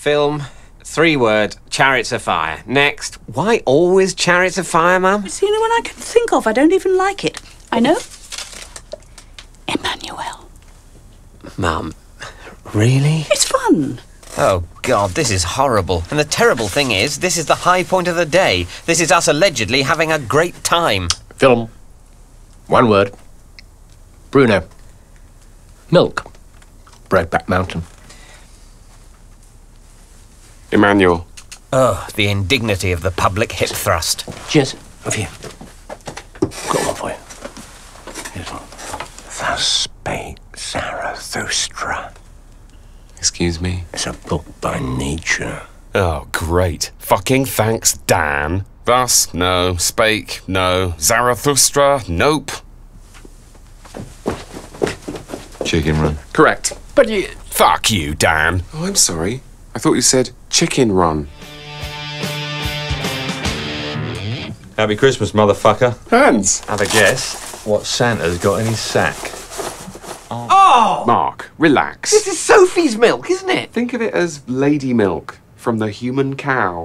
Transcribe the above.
Film, 3-word, Chariots of Fire. Next, why always Chariots of Fire, Mum? It's the only one I can think of. I don't even like it. I know. Emmanuel. Mum, really? It's fun. Oh, God, this is horrible. And the terrible thing is, this is the high point of the day. This is us allegedly having a great time. Film. 1 word. Bruno. Milk. Brokeback Mountain. Emmanuel. Oh, the indignity of the public hip thrust. Cheers. Over here. Got one for you. Here's one. Thus Spake Zarathustra. Excuse me? It's a book by Nietzsche. Oh, great. Fucking thanks, Dan. Thus, no. Spake, no. Zarathustra, nope. Chicken run. Correct. But you... Fuck you, Dan. Oh, I'm sorry. I thought you said chicken run. Happy Christmas, motherfucker. Hans. Have a guess what Santa's got in his sack. Oh! Mark, relax. This is Sophie's milk, isn't it? Think of it as lady milk from the human cow.